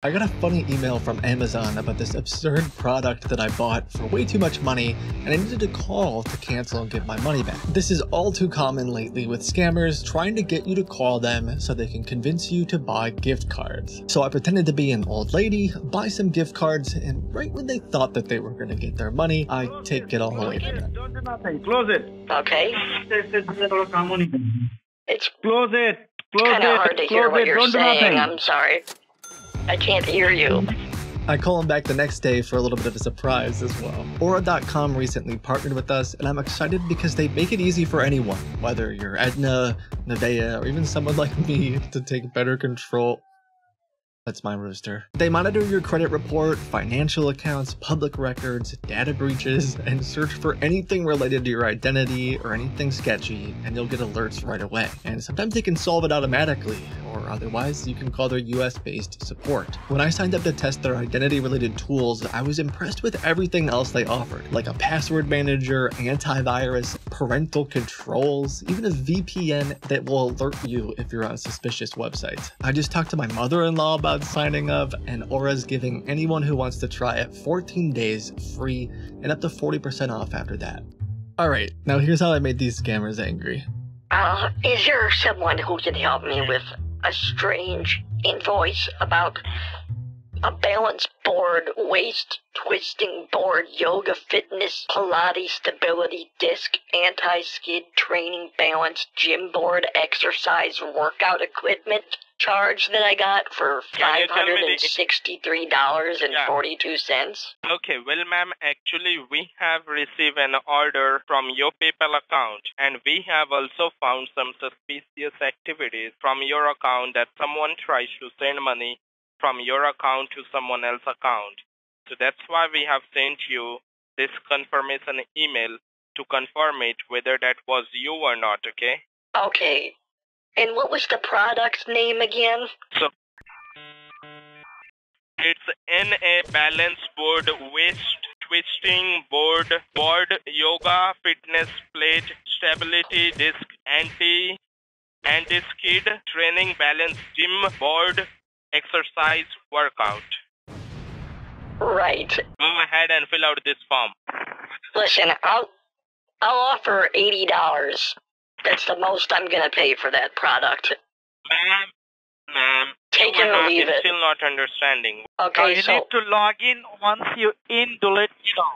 I got a funny email from Amazon about this absurd product that I bought for way too much money, and I needed to call to cancel and get my money back. This is all too common lately with scammers trying to get you to call them so they can convince you to buy gift cards. So I pretended to be an old lady, buy some gift cards, and right when they thought that they were going to get their money, I take it all away from them. Don't do nothing. Close it. Okay. It's close it. Close kind of hard to hear what you're saying. I'm sorry. I can't hear you. I call him back the next day for a little bit of a surprise as well. Aura.com recently partnered with us, and I'm excited because they make it easy for anyone, whether you're Edna, Nevaeh, or even someone like me, to take better control. That's my rooster. They monitor your credit report, financial accounts, public records, data breaches, and search for anything related to your identity or anything sketchy, and you'll get alerts right away. And sometimes they can solve it automatically, or otherwise you can call their US-based support. When I signed up to test their identity-related tools, I was impressed with everything else they offered, like a password manager, antivirus, parental controls, even a VPN that will alert you if you're on suspicious websites. I just talked to my mother-in-law about signing up, and Aura's giving anyone who wants to try it 14 days free and up to 40% off after that. Alright, now here's how I made these scammers angry. Is there someone who can help me with a strange invoice about a balance board, waist twisting board, yoga, fitness, Pilates, stability disc, anti-skid training balance, gym board, exercise, workout equipment? Charge that I got for $563.42. Okay, well, ma'am, actually, we have received an order from your PayPal account, and we have also found some suspicious activities from your account that someone tries to send money from your account to someone else's account. So that's why we have sent you this confirmation email to confirm it, whether that was you or not, okay? Okay. And what was the product's name again? So, it's NA balance board, waist twisting board, yoga, fitness plate, stability disc, anti-skid, training balance, gym board, exercise, workout. Right. Go ahead and fill out this form. Listen, I'll offer $80. That's the most I'm going to pay for that product. Ma'am. Take it or leave it. Still not understanding. Okay, so... You need to log in. Once you're in, do let me know.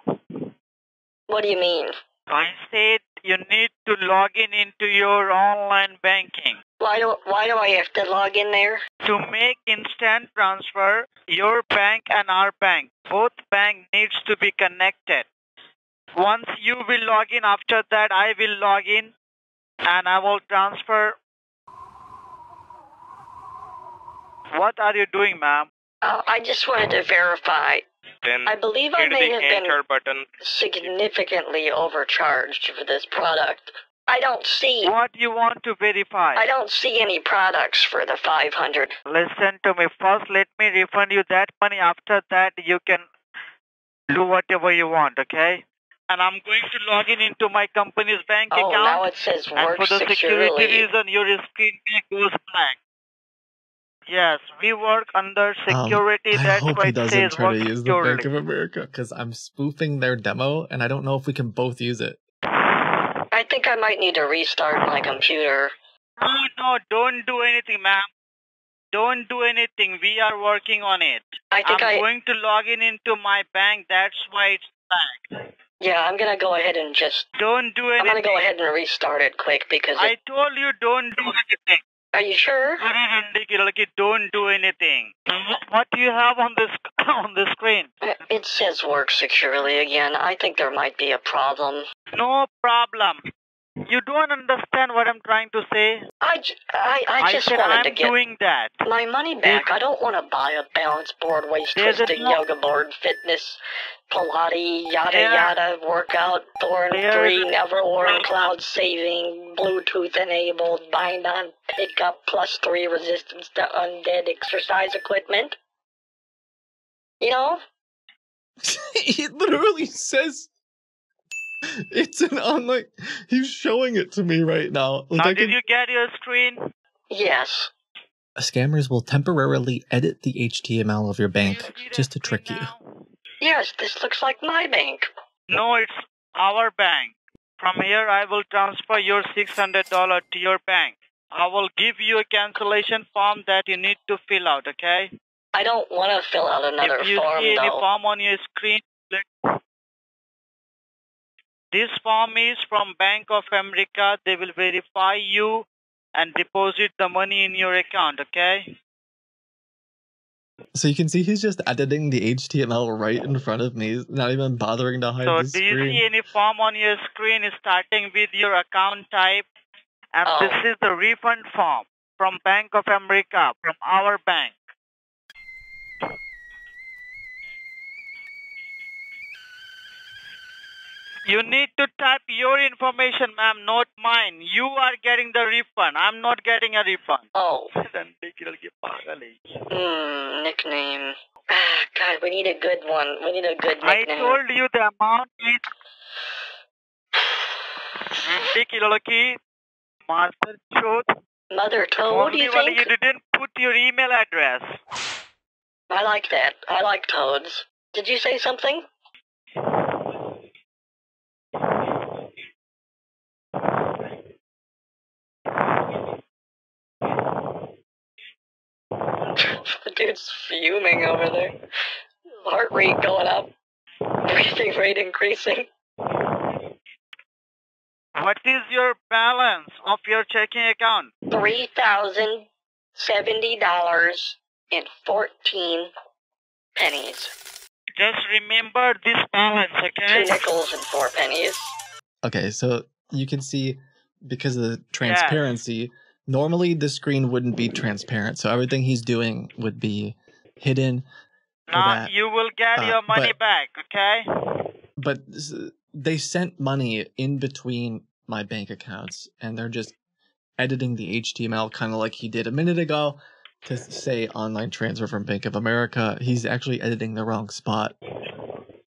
What do you mean? I said you need to log in into your online banking. Why do I have to log in there? To make instant transfer, your bank and our bank. Both bank needs to be connected. Once you will log in, after that I will log in. And I will transfer. What are you doing, ma'am? I just wanted to verify. Then I believe I may have been significantly overcharged for this product. I don't see... What do you want to verify? I don't see any products for the $500. Listen to me. First, let me refund you that money. After that, you can do whatever you want, okay? And I'm going to log in into my company's bank account. Oh, now it says work securely. And for the security reason, your screen goes black. Yes, we work under security. That's why it says work securely. I hope he doesn't try to use the Bank of America, because I'm spoofing their demo, and I don't know if we can both use it. I think I might need to restart my computer. No, don't do anything, ma'am. Don't do anything. We are working on it. I'm going to log in into my bank. That's why it's black. Yeah, I'm going to go ahead and just... Don't do anything. I'm going to go ahead and restart it quick because... I told you don't do anything. Are you sure? Don't do anything. What do you have on this on the screen? It says work securely again. I think there might be a problem. No problem. You don't understand what I'm trying to say? I just wanted to get... I'm doing that. My money back. I don't want to buy a balance board, waist twisting, yoga board, fitness... Pilates, yada yada, workout, Thorn 3, never worn, cloud saving, Bluetooth enabled, bind on, pickup, +3 resistance to undead exercise equipment. You know? It literally says it's an online. He's showing it to me right now. Like, did you get your screen? Yes. Scammers will temporarily edit the HTML of your bank just to trick you. Yes, this looks like my bank. No, it's our bank. From here, I will transfer your $600 to your bank. I will give you a cancellation form that you need to fill out, okay? I don't want to fill out another form, though. If you see any form on your screen, this form is from Bank of America. They will verify you and deposit the money in your account, okay? So you can see he's just editing the HTML right in front of me. He's not even bothering to hide the screen. So do you see any form on your screen starting with your account type? And this is the refund form from Bank of America, from our bank. You need to type your information, ma'am, not mine. You are getting the refund. I'm not getting a refund. Oh. Nickname. God, we need a good one. We need a good nickname. I told you the amount is... Mother Toad. Mother Toad, what do you think? You didn't put your email address. I like that. I like toads. Did you say something? The dude's fuming over there. Heart rate going up. Breathing rate increasing. What is your balance of your checking account? $3,070.14. Just remember this balance, okay? 2 nickels and 4 pennies. Okay, so you can see because of the transparency, normally the screen wouldn't be transparent, so everything he's doing would be hidden. Now you will get your money back, okay? But they sent money in between my bank accounts, and they're just editing the HTML kind of like he did a minute ago to say online transfer from Bank of America. He's actually editing the wrong spot.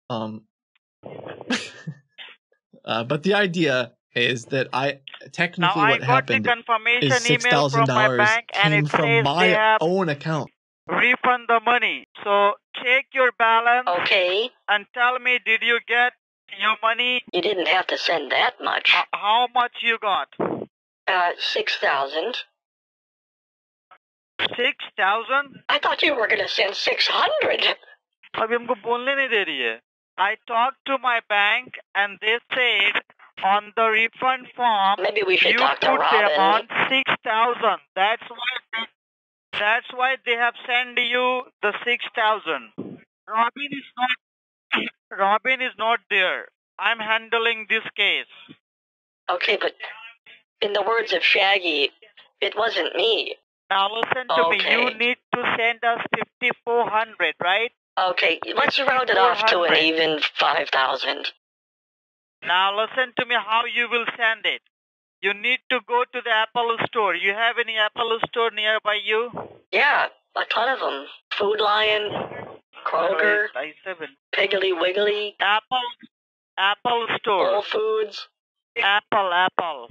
But the idea is that I technically what happened is $6,000 came from my own account. Refund the money. So check your balance. Okay. And tell me, did you get your money? You didn't have to send that much. How much you got? 6,000. 6,000? I thought you were gonna send 600. I talked to my bank and they said on the refund form, maybe we should talk to Robin. You put the amount 6,000. That's why they have sent you the 6,000. Robin is not there. I'm handling this case. Okay, but in the words of Shaggy, it wasn't me. Now listen to me. You need to send us 5,400, right? Okay, let's round it off to an even 5,000. Now listen to me how you will send it. You need to go to the Apple store. You have any Apple store nearby you? Yeah, a ton of them. Food Lion, Kroger, Piggly Wiggly, Apple Store, Whole Foods, Apple,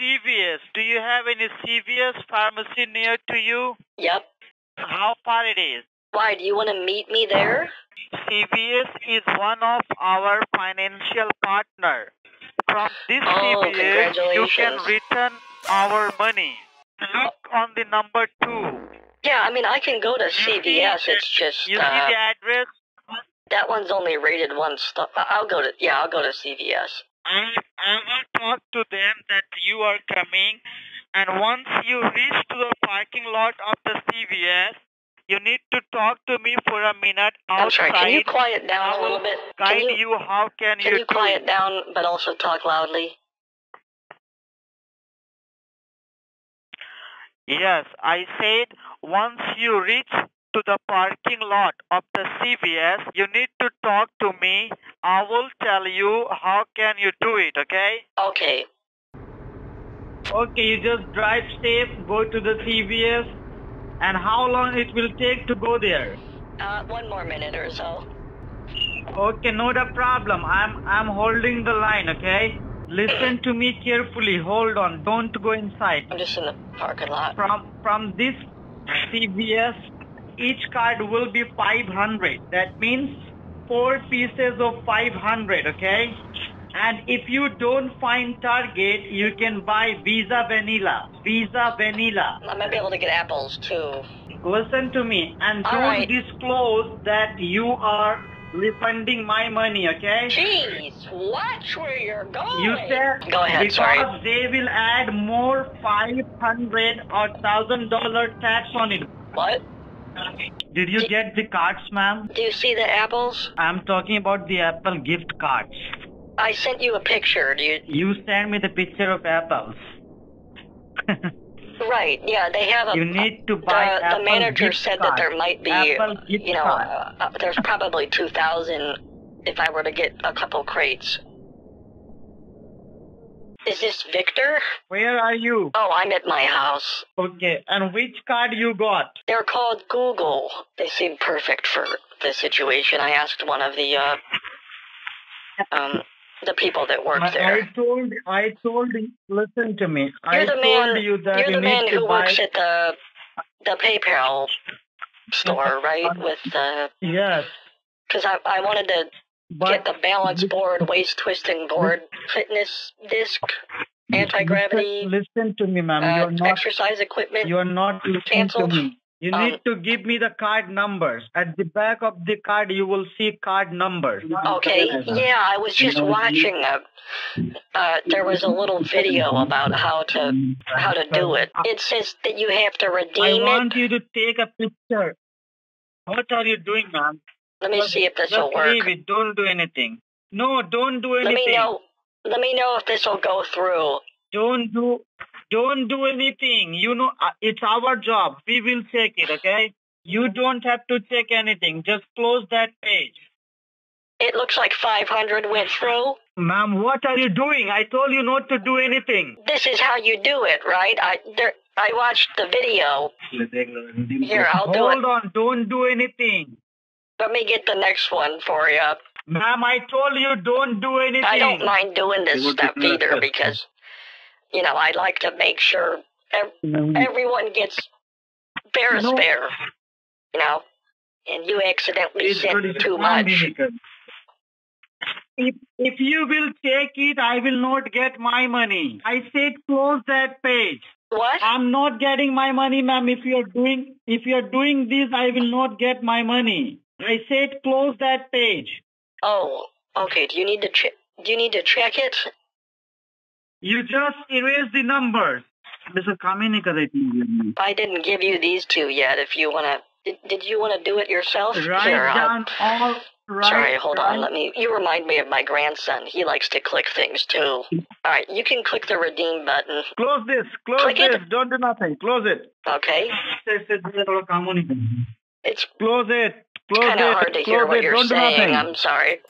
CVS. Do you have any CVS pharmacy near to you? Yep. How far it is? Why, do you want to meet me there? CVS is one of our financial partner. From this CVS, you can return our money. Look on the number 2. Yeah, I mean, I can go to CVS, it's just... You see the address? That one's only rated one stuff. I'll go to CVS. I will talk to them that you are coming, and once you reach to the parking lot of the CVS, you need to talk to me for a minute outside. I'm sorry, can you quiet down a little bit? Can you quiet down, but also talk loudly? Yes, I said once you reach to the parking lot of the CVS, you need to talk to me. I will tell you how can you do it, okay? Okay. Okay, you just drive safe, go to the CVS, and how long it will take to go there? 1 more minute or so. Okay, not a problem. I'm holding the line, okay? Listen to me carefully. Hold on. Don't go inside. I'm just in the parking lot. From this CVS, each card will be 500. That means 4 pieces of 500, okay? And if you don't find Target, you can buy Visa Vanilla. Visa Vanilla. I might be able to get apples too. Listen to me, and don't disclose that you are refunding my money, okay? Jeez, watch where you're going. You said go ahead, because they will add more $500 or $1,000 tax on it. What? Did you get the cards, ma'am? Do you see the apples? I'm talking about the Apple gift cards. I sent you a picture, dude. You sent me the picture of apples. Right, yeah, they have a... You need to buy Apple. The manager said that there might be, you know, there's probably 2,000 if I were to get a couple crates. Is this Victor? Where are you? Oh, I'm at my house. Okay, and which card you got? They're called Google. They seem perfect for this situation. I asked one of the people that work there. I told you, listen to me. You're the man who works at the PayPal store, right? With the... Yes. Because I wanted to get the balance board, waist twisting board, fitness disc, anti-gravity... Listen to me, ma'am. Exercise equipment. You're not listening to me. You need to give me the card numbers. At the back of the card, you will see card numbers. Okay, yeah, I was just watching. There was a little video about how to do it. It says that you have to redeem it. I want you to take a picture. What are you doing, ma'am? Let me see if this will work. Just leave it. Don't do anything. No, don't do anything. Let me know if this will go through. Don't do anything. You know, it's our job. We will check it, okay? You don't have to check anything. Just close that page. It looks like 500 went through. Ma'am, what are you doing? I told you not to do anything. This is how you do it, right? I watched the video. Here, I'll do it. Hold on. Don't do anything. Let me get the next one for you. Ma'am, I told you don't do anything. I don't mind doing this stuff either because... You know, I like to make sure everyone gets fair as fair, you know, and you accidentally said too much. If you will take it, I will not get my money. I said close that page. What? I'm not getting my money, ma'am. If you're doing this, I will not get my money. I said close that page. Oh, okay. Do you need to check it? You just erase the numbers. I didn't give you these two yet. If you want to... Did you want to do it yourself? Sorry, hold on. Let me... You remind me of my grandson. He likes to click things, too. All right, you can click the redeem button. Close this. Close this. Don't do nothing. Close it. Okay. Close it. It's kind of hard to hear what you're saying. I'm sorry.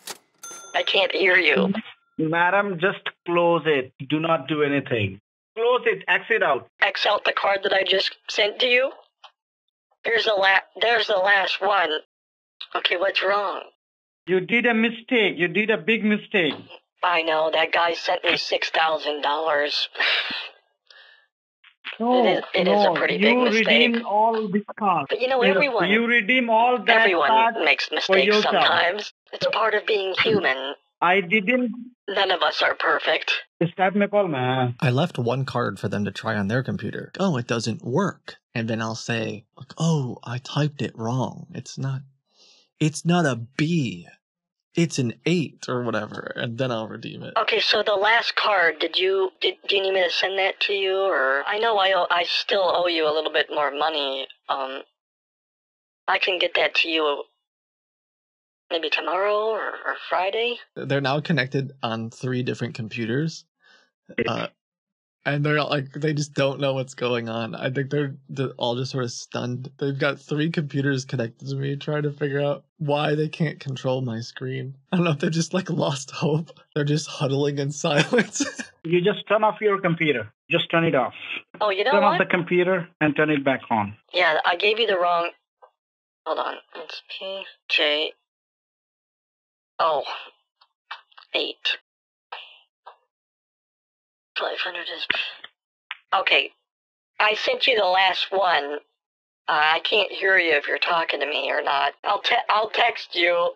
I can't hear you. Madam, just close it. Do not do anything. Close it. Exit out. X out the card that I just sent to you. There's the last one. Okay, what's wrong? You did a mistake. You did a big mistake. I know. That guy sent me $6,000. It is a pretty big mistake. You redeem all the cards. But you know, everyone... You redeem all that. Everyone makes mistakes sometimes. It's part of being human. I didn't... None of us are perfect. I left one card for them to try on their computer. Oh, it doesn't work. And then I'll say, oh, I typed it wrong. It's not a B. It's an 8 or whatever. And then I'll redeem it. Okay, so the last card, do you need me to send that to you? Or I know I still owe you a little bit more money. I can get that to you. Maybe tomorrow or Friday. They're now connected on 3 different computers. And they're all, like, they just don't know what's going on. I think they're all just sort of stunned. They've got 3 computers connected to me trying to figure out why they can't control my screen. I don't know if they've just like lost hope. They're just huddling in silence. You just turn off your computer. Just turn it off. Oh, you know what? Turn off the computer and turn it back on. Yeah, I gave you the wrong... Hold on. It's PJ... Oh, 8. 500 is... Okay, I sent you the last one. I can't hear you if you're talking to me or not. I'll text you.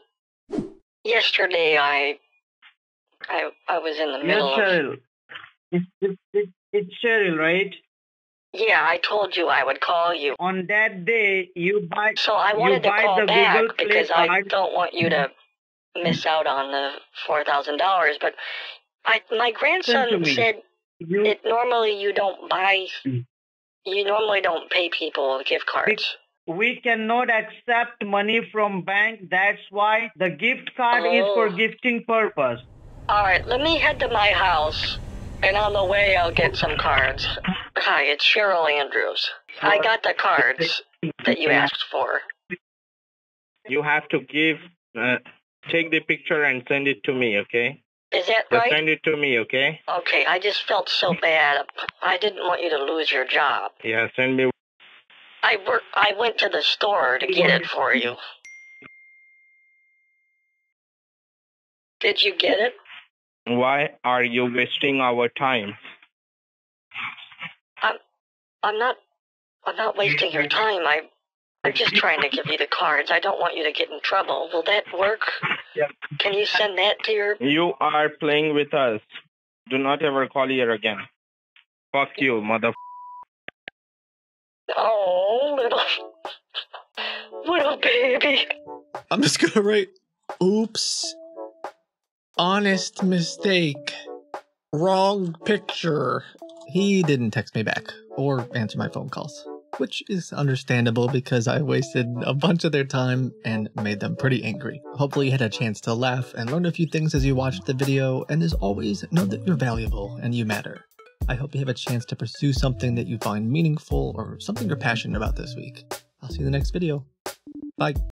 Yesterday, I was in the middle of... It's Cheryl, right? Yeah, I told you I would call you. On that day, you buy... So I wanted to call back because I don't want you to miss out on the $4,000, but my grandson said it normally you don't buy... You normally don't pay people with gift cards. We cannot accept money from bank. That's why the gift card is for gifting purpose. All right, let me head to my house, and on the way I'll get some cards. Hi, it's Cheryl Andrews. I got the cards that you asked for. You have to take the picture and send it to me, okay? Is that right? Send it to me, okay? Okay, I just felt so bad. I didn't want you to lose your job. Yeah, send me. I went to the store to get it for you. Did you get it? Why are you wasting our time? I'm not wasting your time. I'm just trying to give you the cards. I don't want you to get in trouble. Will that work? Yeah. Can you send that to your... You are playing with us. Do not ever call here again. Fuck you, mother... Oh, little baby. I'm just gonna write, oops. Honest mistake. Wrong picture. He didn't text me back or answer my phone calls, which is understandable because I wasted a bunch of their time and made them pretty angry. Hopefully you had a chance to laugh and learn a few things as you watched the video, and as always, know that you're valuable and you matter. I hope you have a chance to pursue something that you find meaningful or something you're passionate about this week. I'll see you in the next video. Bye.